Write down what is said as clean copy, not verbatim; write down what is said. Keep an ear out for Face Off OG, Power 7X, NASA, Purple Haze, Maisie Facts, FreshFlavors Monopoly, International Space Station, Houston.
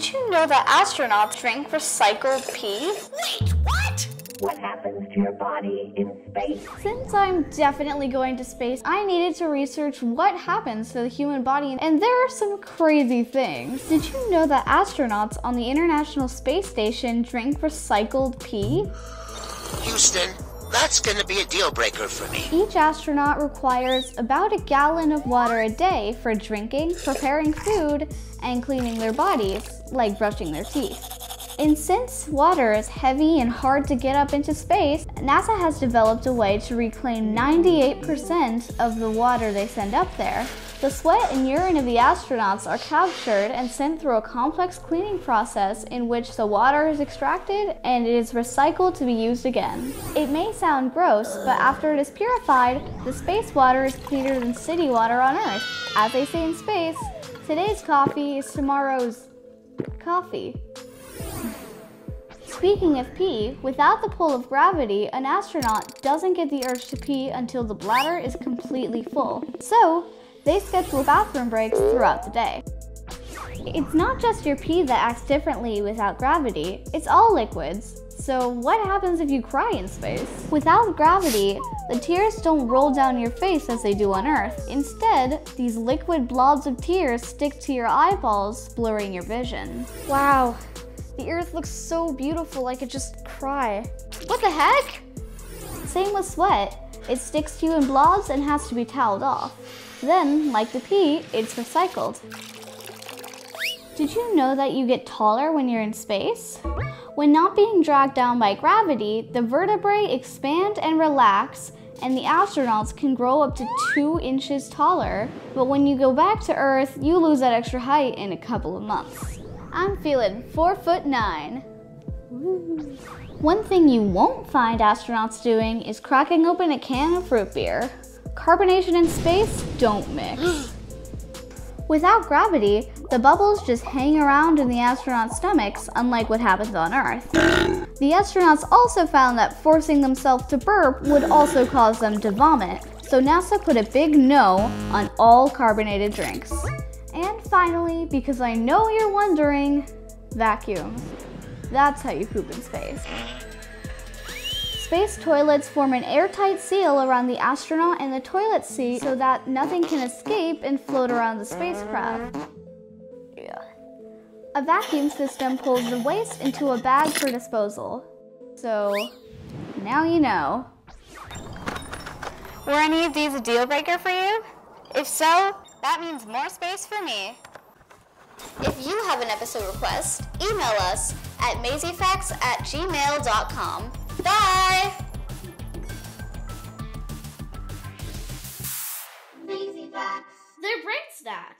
Did you know that astronauts drink recycled pee? Wait, what? What happens to your body in space? Since I'm definitely going to space, I needed to research what happens to the human body, and there are some crazy things. Did you know that astronauts on the International Space Station drink recycled pee? Houston, that's gonna be a deal breaker for me. Each astronaut requires about 1 gallon of water a day for drinking, preparing food, and cleaning their bodies, like brushing their teeth. And since water is heavy and hard to get up into space, NASA has developed a way to reclaim 98% of the water they send up there. The sweat and urine of the astronauts are captured and sent through a complex cleaning process in which the water is extracted and it is recycled to be used again. It may sound gross, but after it is purified, the space water is cleaner than city water on Earth. As they say in space, today's coffee is tomorrow's coffee. Speaking of pee, without the pull of gravity, an astronaut doesn't get the urge to pee until the bladder is completely full. So, they schedule bathroom breaks throughout the day. It's not just your pee that acts differently without gravity, it's all liquids. So what happens if you cry in space? Without gravity, the tears don't roll down your face as they do on Earth. Instead, these liquid blobs of tears stick to your eyeballs, blurring your vision. Wow. The Earth looks so beautiful, I could just cry. What the heck? Same with sweat. It sticks to you in blobs and has to be toweled off. Then, like the pee, it's recycled. Did you know that you get taller when you're in space? When not being dragged down by gravity, the vertebrae expand and relax, and the astronauts can grow up to 2 inches taller. But when you go back to Earth, you lose that extra height in a couple of months. I'm feeling 4'9". Ooh. One thing you won't find astronauts doing is cracking open a can of root beer. Carbonation and space don't mix. Without gravity, the bubbles just hang around in the astronauts' stomachs, unlike what happens on Earth. The astronauts also found that forcing themselves to burp would also cause them to vomit, so NASA put a big no on all carbonated drinks. And finally, because I know you're wondering, vacuum. That's how you poop in space. Space toilets form an airtight seal around the astronaut and the toilet seat so that nothing can escape and float around the spacecraft. Yeah. A vacuum system pulls the waste into a bag for disposal. So, now you know. Were any of these a deal breaker for you? If so, that means more space for me. If you have an episode request, email us at maisiefacts@gmail.com. Bye! Maisie Facts. They're brain snacks.